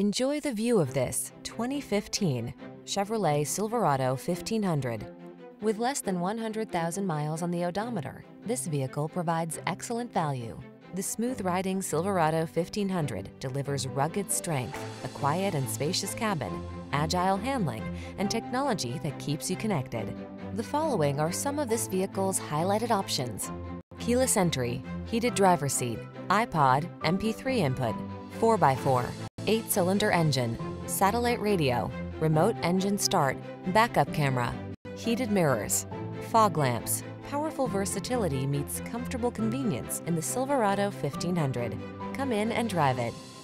Enjoy the view of this 2015 Chevrolet Silverado 1500. With less than 100,000 miles on the odometer, this vehicle provides excellent value. The smooth-riding Silverado 1500 delivers rugged strength, a quiet and spacious cabin, agile handling, and technology that keeps you connected. The following are some of this vehicle's highlighted options: keyless entry, heated driver's seat, iPod, MP3 input, 4x4, 8-cylinder engine, satellite radio, remote engine start, backup camera, heated mirrors, fog lamps. Powerful versatility meets comfortable convenience in the Silverado 1500. Come in and drive it.